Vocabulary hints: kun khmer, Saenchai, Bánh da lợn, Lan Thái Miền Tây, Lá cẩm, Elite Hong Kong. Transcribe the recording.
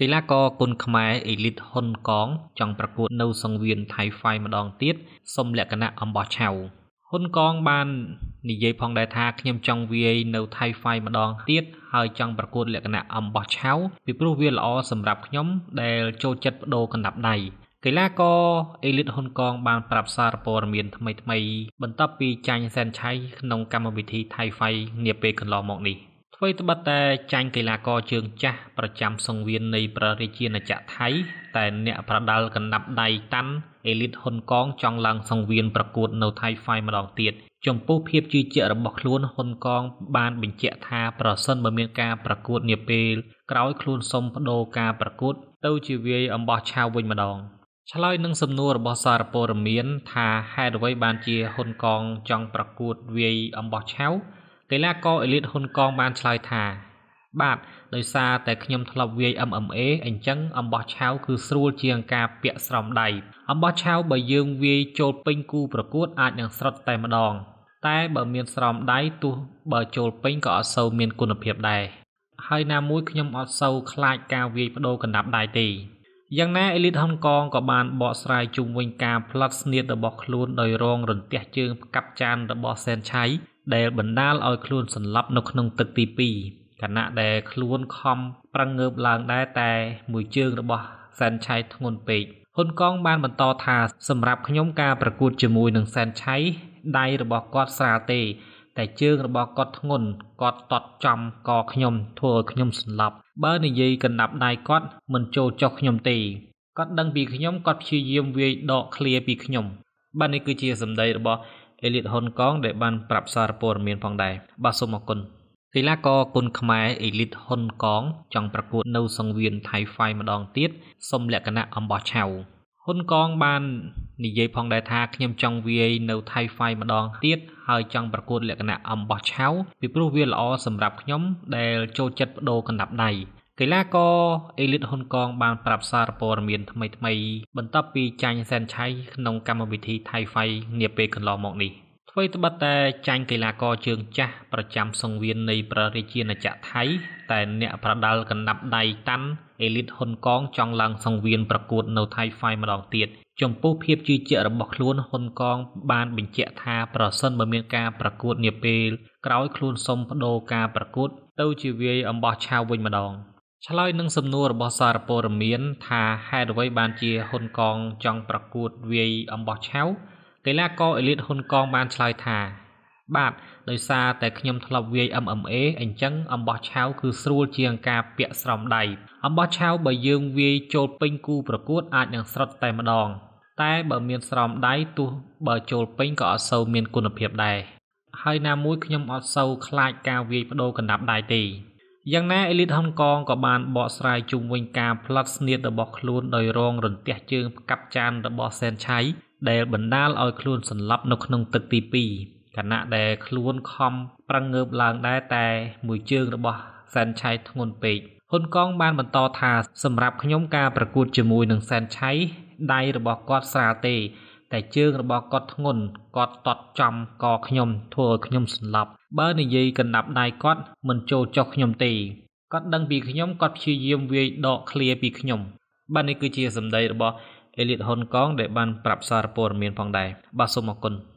Thì là có con khmer Elite Hong Kong trong bạc cuộn nâu song viên thái phai mà đòn tiết xông lẹ cả nạ ông bỏ chào Hong Kong ban nị dây phong đại tha nhâm trong VA nâu thái phai mà đòn tiết hơi trong bạc cuộn lẹ cả nạ ông bỏ cháo vì pro viên lọ sầm rạp nhóm để trôi chật đồ cần đạp này. Thì là có Elite Hong Kong ban prab sarpor miền thay thay bận tập vì tranh Saenchai nông cam ở vị trí thái phai nghiệp về cần lò mọn đi. Với tất bật tranh kỳ là co trường cha và chăm song viên này và rì chiên là chả thấy tại nẹt và đào cần nạp đầy tan Elite Hong Kong trong làng song viên và cột nấu thay phai mà đòn tiệt trong phố hiệp chi chợ là bọc luôn Hong Kong ban bình chợ tha và sân bờ miền ca và cột nghiệp về cõi luôn sông đô ca và cột tàu chỉ về ông bò chao bên mà đòn trả lời nâng sầm nua bò sà bò miến tha hai đôi ban chia Hong Kong trong và cột về ông bò chao cái là co Elite Hong Kong ban slide thả bạn đời xa tại nhâm thập vi âm ế ảnh trắng âm bò cháo cứ sưu chiang ca bẹt sòng đầy âm bò cháo bởi dương vi trộn pin cu bạc cốt ai đang sọt tay mà đòn tay bởi miền sòng đáy tu bởi trộn pin cọ sâu miền cồn ở hiệp đài hai nam mũi nhâm ở sâu khai cao vi đô cần đạp đài tỷ giang na Elite Hong Kong có ban bò slide chung quanh ca plus nia từ bò luôn đời rong rừng tiếc chương cặp chan từ bò sen cháy để bẩn đa lòi khluôn sần lấp nông nông tực tì pì cả nạ để khluôn khom prang ngợp làng đá tè mùi chương đã bỏ Saenchai thôn pì Hong Kong ban bẩn to thà sầm rạp nhóm ca bạc cuột chìm mùi nương Saenchai đai đã bỏ cọt xà tì tại chương đã bỏ cọt ngôn cọt tọt chầm cọ nhóm thua nhóm sần lấp bơ này gì cần nạp đai cọt mình trôi cho nhóm tì cọt đăng bị nhóm cọt chi diêm về đọ clear bị nhóm ban này cứ chia sầm đầy đã bỏ Elite Hong Kong để ban prab sarpor miền phong đài ba số một quân thì là có quân khmer Elite Hong Kong trong bạc cuộn nâu song viên thái phai mà đòn tiết xông lẹ cả nạ ông bỏ chào Hong Kong ban nị dây phong đài tha nhâm trong VA nâu thái phai mà đòn tiết hơi trong bạc cuộn lẹ cả nạ ông bỏ cháo vì pro viên lọ sầm rạp nhóm để trôi chật đồ cần đạp này. Cái là có Elite Hong Kong ban prab sarpor miền thay bận tập vì tranh Saenchai nông cam ở vị trí thái phai nghiệp về cần lò mọn đi. Với tất bật tranh kỳ là co trường cha và chăm song viên này và rì chiên là chả thấy tại nẹt và đào cần nạp đầy tan Elite Hong Kong trong làng song viên và cột nấu thái phai mà đòn tiệt trong phố hiệp chi chợ bọc luôn Hong Kong ban bình chợ tha và sân bờ miền ca và cột nghiệp về cõi luôn sông đô ca và cột tàu chỉ về ông bò chao bên mà đòn trả lời nâng sầm nua bò sà bò miến tha hai đôi ban chia Hong Kong trong bạc cuột về ông bò cháo cái là có Elite Hong Kong ban trả lời thả bạn đời xa tại nhâm thập vi ế ảnh trắng ông bò cháo cứ sưu chiang ca bẹt sòng đầy ông bò cháo bởi dương vi trộn pin cu bạc cuột ai đang sọt tay mà đòn tay bởi miền sòng đáy tu bởi trộn pin cọ sâu miền cồn ở hiệp đài hai nam mũi nhâm ở sâu khai cao vi đô cần đạp đài tỷ giang na Elite Hong Kong có ban bọ sài chung quanh ca plus nia từ bọc luôn đời rong rừng tiếc chương cặp chan từ bọ Saenchai để bẩn đa lòi khluôn sần lấp nông nông tực tì pì cả nạ để khluôn khom prang ngợp làng đá tè mùi chương từ bọ Saenchai thôn pì Hong Kong ban bẩn to thà sầm rạp nhóm ca bạc cuột chìm mùi nương Saenchai đai từ bọ cọt xà tì tại chương từ bọ cọt ngôn cọt tọt chầm cọ nhóm thua nhóm sần lấp bơ này gì cần nạp đai cọt mình trôi cho nhóm tì cọt đăng bị nhóm cọt chi diêm về đọ clear bị nhóm ban này cứ chia sầm đầy bỏ Elite Hong Kong để ban prab sarpor miền phong đài ba số một quân